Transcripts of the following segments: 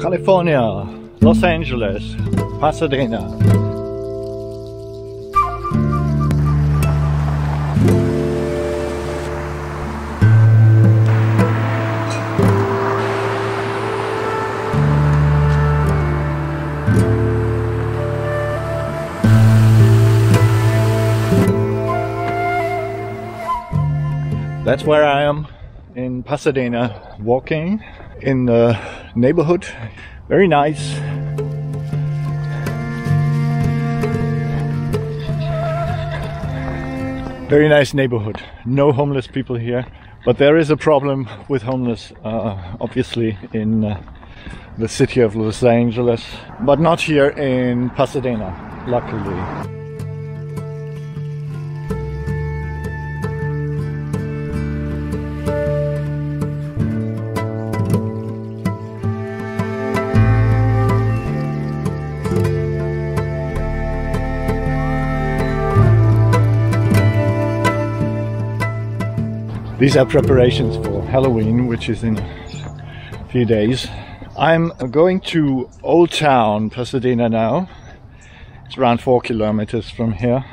California, Los Angeles, Pasadena. That's where I am in Pasadena, walking in the neighborhood. Very nice. Very nice neighborhood. No homeless people here, but there is a problem with homeless, obviously, in the city of Los Angeles, but not here in Pasadena, luckily. These are preparations for Halloween, which is in a few days. I'm going to Old Town Pasadena now. It's around 4 kilometers from here,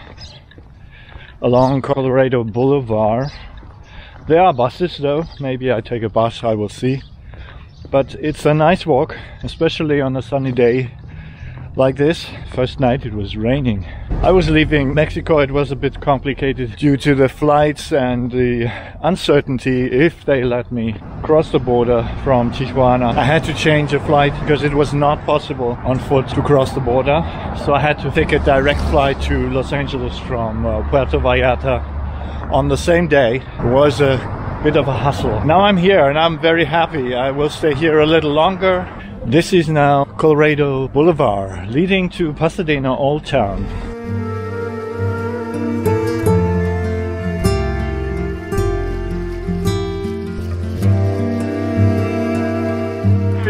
along Colorado Boulevard. There are buses though, maybe I take a bus, I will see. But it's a nice walk, especially on a sunny day like this. First night it was raining. I was leaving Mexico. It was a bit complicated due to the flights and the uncertainty if they let me cross the border from Tijuana. I had to change a flight because it was not possible on foot to cross the border. So I had to take a direct flight to Los Angeles from Puerto Vallarta on the same day. It was a bit of a hustle. Now I'm here and I'm very happy. I will stay here a little longer. This is now Colorado Boulevard leading to Pasadena Old Town.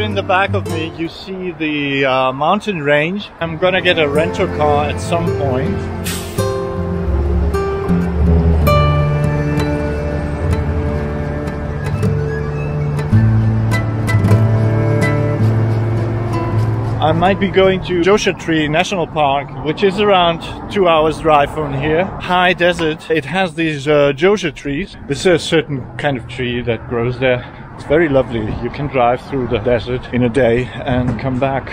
In the back of me you see the mountain range. I'm gonna get a rental car at some point. I might be going to Joshua Tree National Park, which is around 2 hours drive from here. High desert. It has these Joshua trees. This is a certain kind of tree that grows there. It's very lovely. You can drive through the desert in a day and come back.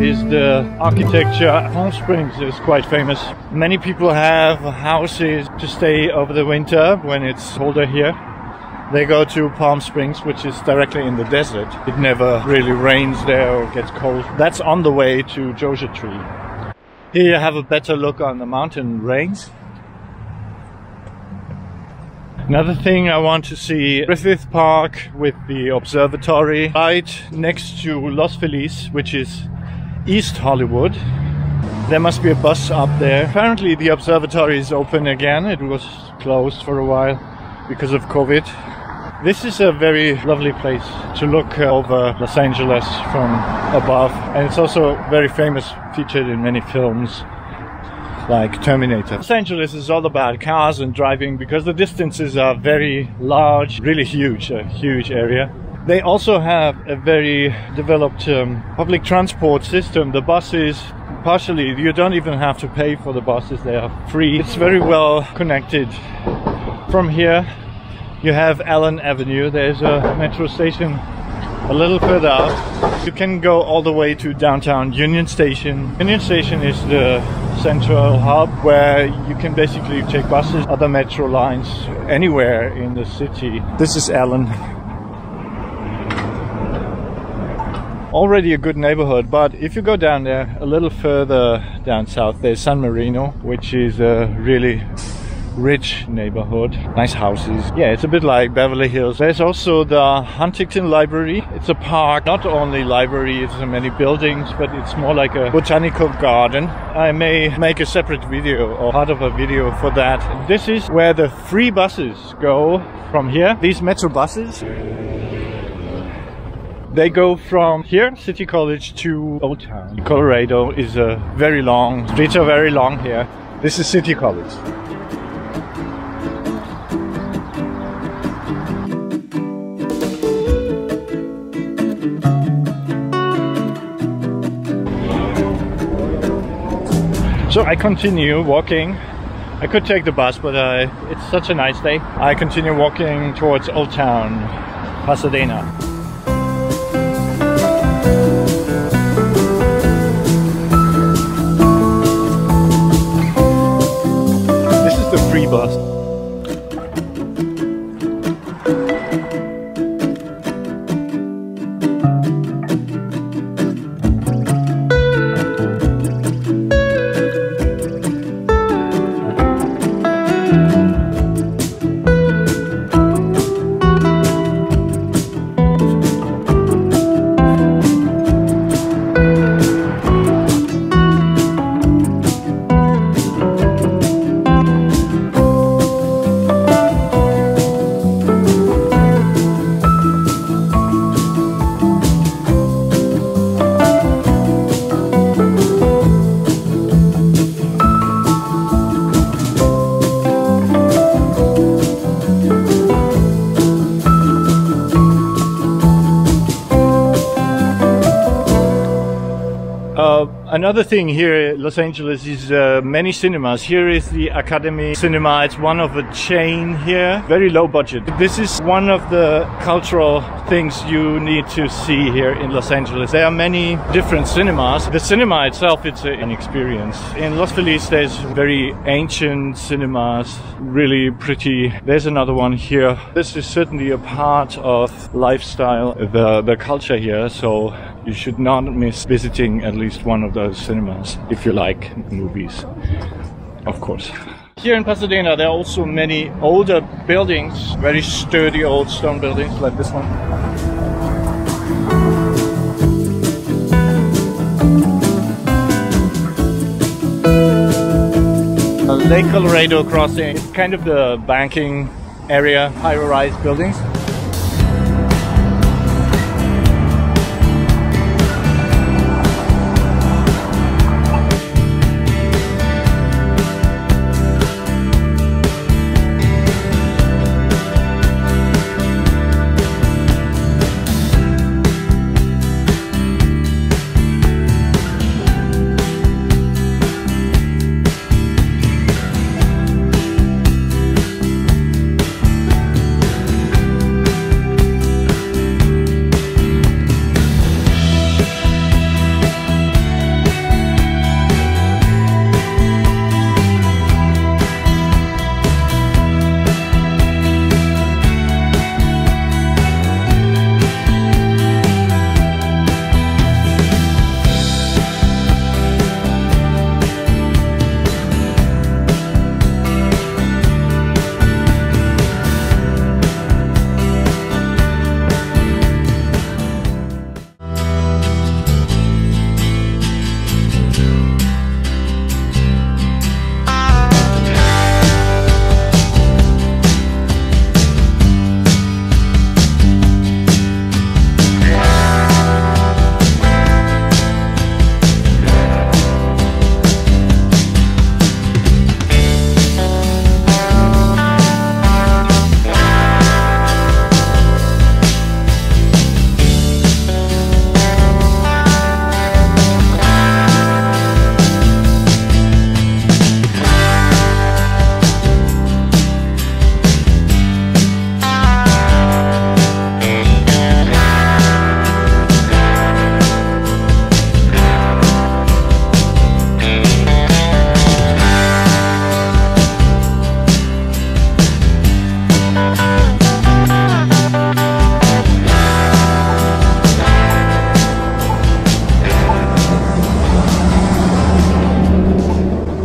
Is the architecture. Palm Springs is quite famous. Many people have houses to stay over the winter when it's colder here. They go to Palm Springs, which is directly in the desert. It never really rains there or gets cold. That's on the way to Joshua Tree. Here you have a better look on the mountain range. Another thing I want to see, Griffith Park with the observatory right next to Los Feliz, which is East Hollywood. There must be a bus up there. Apparently the observatory is open again. It was closed for a while because of COVID. This is a very lovely place to look over Los Angeles from above, and it's also very famous, featured in many films like Terminator. Los Angeles is all about cars and driving because the distances are very large, really huge, a huge area. They also have a very developed public transport system. The buses, partially, you don't even have to pay for the buses, they are free. It's very well connected. From here you have Allen Avenue. There's a metro station a little further out, you can go all the way to downtown Union Station. Union Station is the central hub where you can basically take buses, other metro lines, anywhere in the city. This is Allen. Already a good neighborhood, but if you go down there a little further down south, there's San Marino, which is a really rich neighborhood, nice houses. Yeah, it's a bit like Beverly Hills. There's also the Huntington Library. It's a park, not only library, it's many buildings, but it's more like a botanical garden. I may make a separate video or part of a video for that. This is where the free buses go from here. These metro buses, they go from here, City College, to Old Town. Colorado is a very long, streets are very long here. This is City College. So I continue walking. I could take the bus, but it's such a nice day. I continue walking towards Old Town Pasadena. This is the free bus. Another thing here in Los Angeles is many cinemas. Here is the Academy Cinema. It's one of a chain here, very low budget. This is one of the cultural things you need to see here in Los Angeles. There are many different cinemas. The cinema itself, it's an experience. In Los Feliz, there's very ancient cinemas, really pretty. There's another one here. This is certainly a part of lifestyle, the culture here, so you should not miss visiting at least one of those cinemas if you like movies, of course. Here in Pasadena there are also many older buildings, very sturdy old stone buildings like this one. Lake Colorado crossing, it's kind of the banking area, high-rise buildings.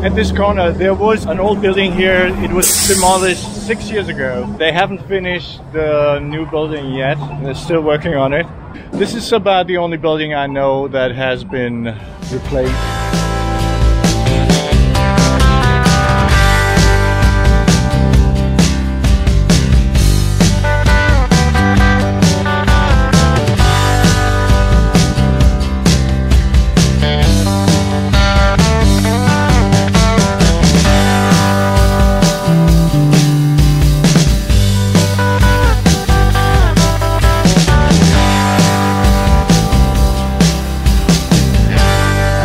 At this corner, there was an old building here. It was demolished 6 years ago. They haven't finished the new building yet. They're still working on it. This is about the only building I know that has been replaced.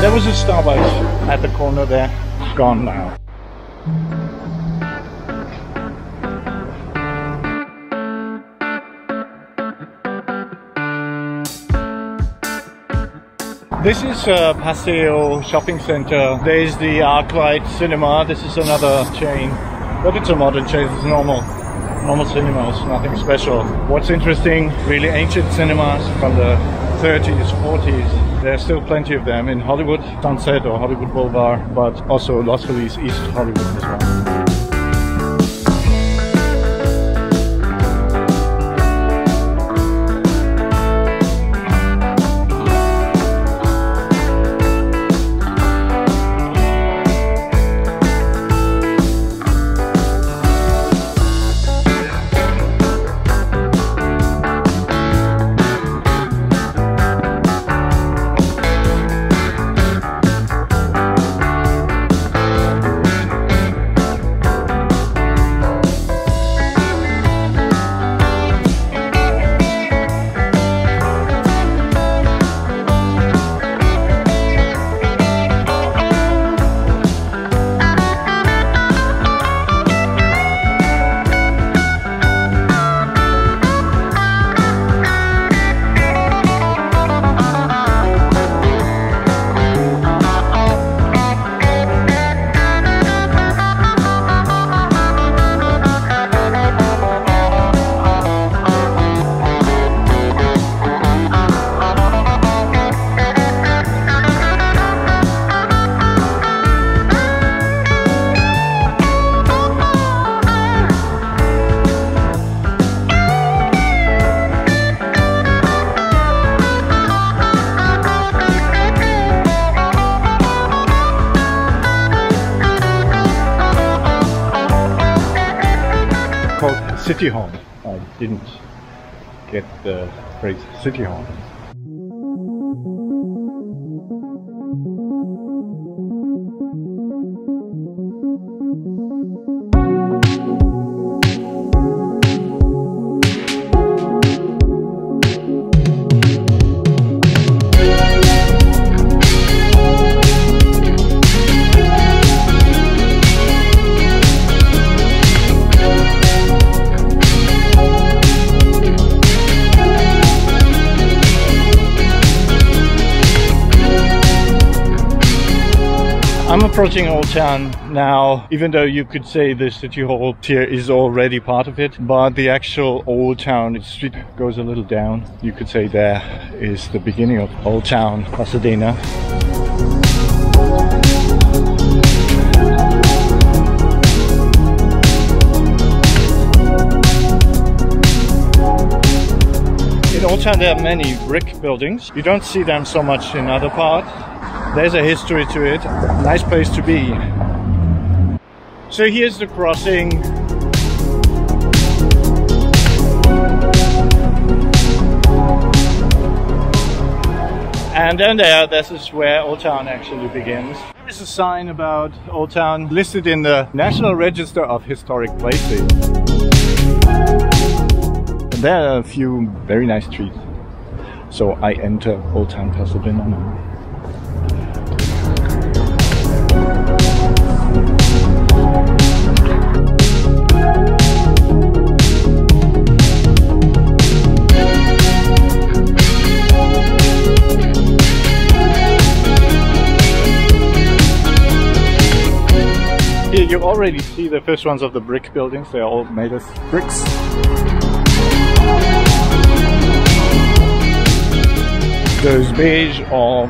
There was a Starbucks at the corner there. It's gone now. This is a Paseo shopping center. There's the Arclight Cinema. This is another chain, but it's a modern chain. It's normal cinemas, nothing special. What's interesting, really ancient cinemas from the 30s, 40s. There's still plenty of them in Hollywood, Sunset or Hollywood Boulevard, but also Los Feliz, East Hollywood as well. City Hall. I didn't get the phrase City Hall. I'm approaching Old Town now, even though you could say the City Hall here is already part of it, but the actual Old Town street goes a little down. You could say there is the beginning of Old Town Pasadena. In Old Town there are many brick buildings. You don't see them so much in other parts. There's a history to it. Nice place to be. So here's the crossing. And then this is where Old Town actually begins. There is a sign about Old Town listed in the National Register of Historic Places. And there are a few very nice trees. So I enter Old Town Pasadena now. Here you already see the first ones of the brick buildings. They are all made of bricks. Those beige or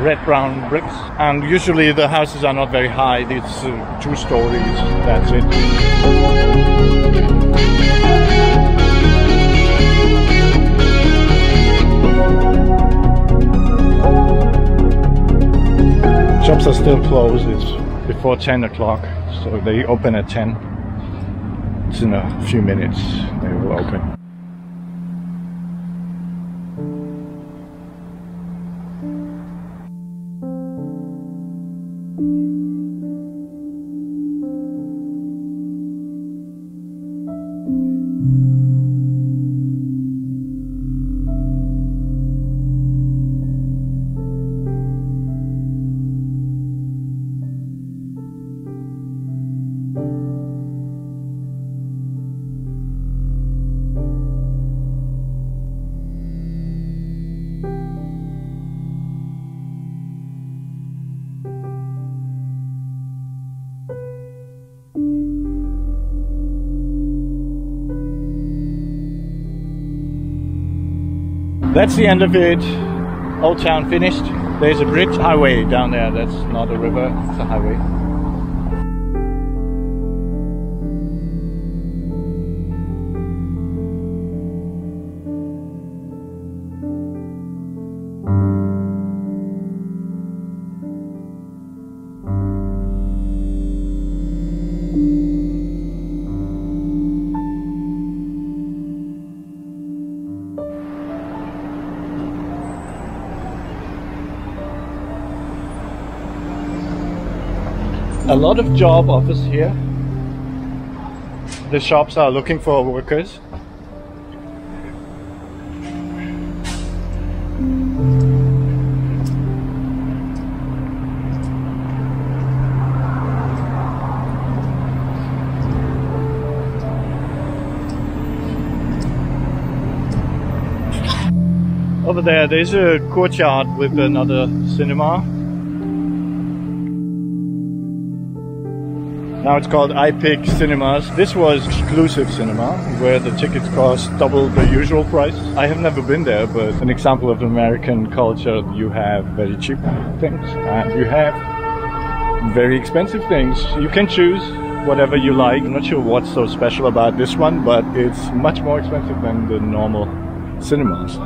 red brown bricks, and usually the houses are not very high. It's 2 stories, that's it. Shops are still closed. It's before 10 o'clock, so they open at 10. It's in a few minutes they will open. That's the end of it. Old Town finished. There's a bridge highway down there. That's not a river, it's a highway. A lot of job offers here. The shops are looking for workers. Over there, there's a courtyard with another cinema. Now it's called iPick Cinemas. This was exclusive cinema where the tickets cost double the usual price. I have never been there, but an example of American culture. You have very cheap things and you have very expensive things. You can choose whatever you like. I'm not sure what's so special about this one, but it's much more expensive than the normal cinemas.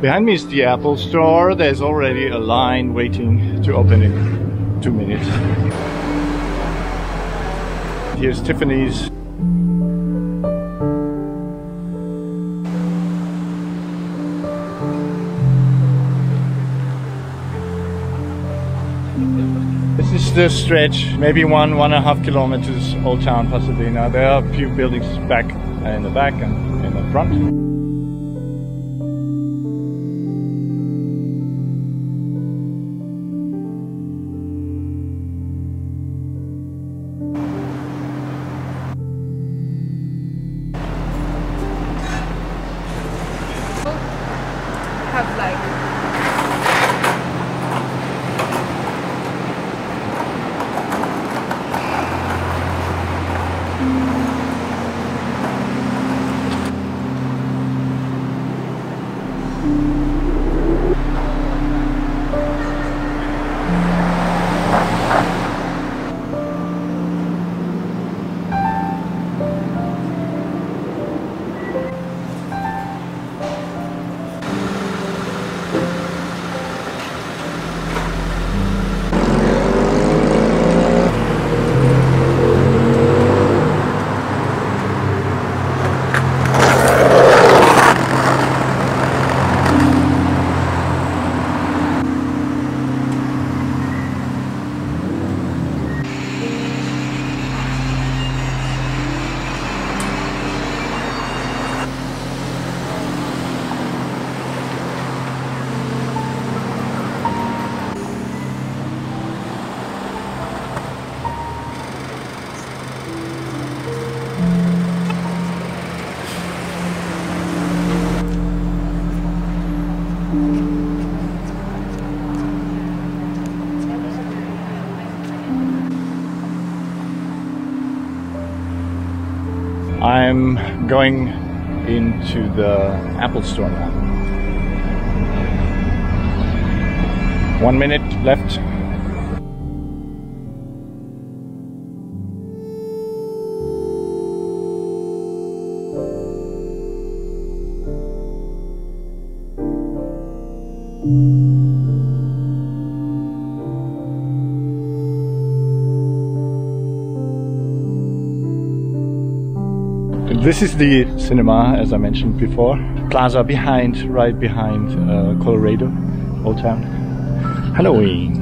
Behind me is the Apple Store. There's already a line waiting to open in 2 minutes. Here's Tiffany's. This is the stretch, maybe 1.5 kilometers, Old Town Pasadena. There are a few buildings back in the back and in the front. I'm going into the Apple Store now. 1 minute left. This is the cinema, as I mentioned before. Plaza behind, right behind Colorado, Old Town. Halloween.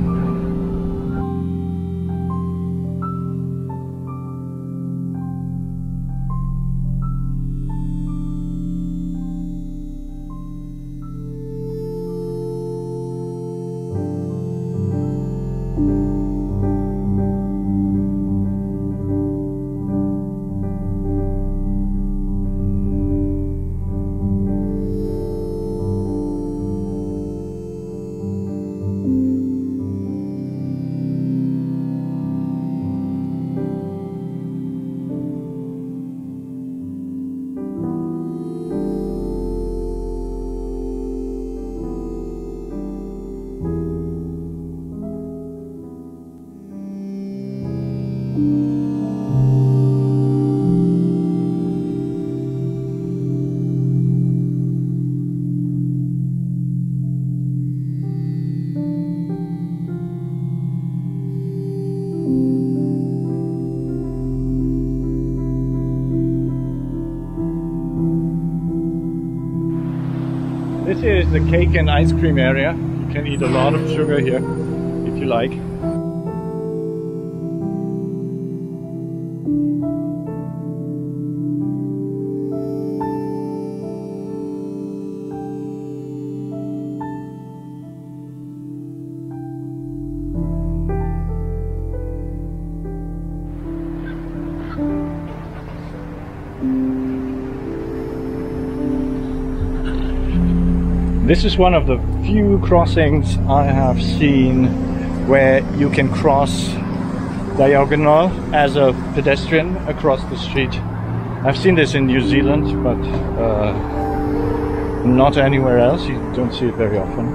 This is the cake and ice cream area. You can eat a lot of sugar here, if you like. This is one of the few crossings I have seen where you can cross diagonal as a pedestrian across the street. I've seen this in New Zealand, but not anywhere else. You don't see it very often.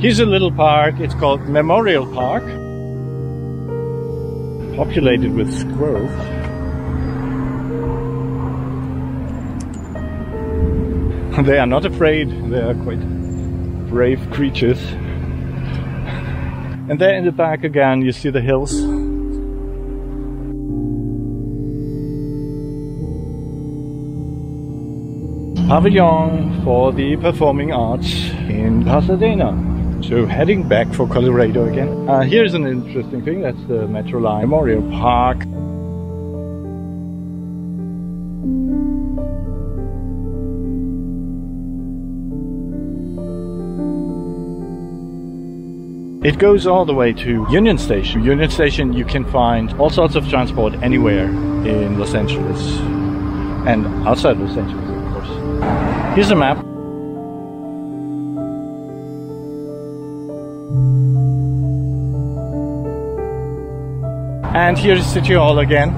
Here's a little park. It's called Memorial Park. Populated with squirrels. They are not afraid, they are quite brave creatures. And there in the back again you see the hills. Pavilion for the Performing Arts in Pasadena. So heading back for Colorado again. Here's an interesting thing, that's the metro line, Memorial Park. It goes all the way to Union Station. Union Station, you can find all sorts of transport anywhere in Los Angeles and outside Los Angeles, of course. Here's a map. And here's City Hall again.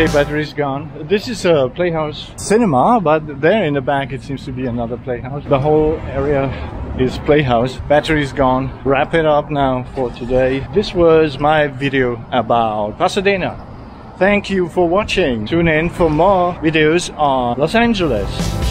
Okay, battery's gone. This is a Playhouse Cinema, but there in the back it seems to be another Playhouse. The whole area is Playhouse. Battery's gone. Wrap it up now for today. This was my video about Pasadena. Thank you for watching. Tune in for more videos on Los Angeles.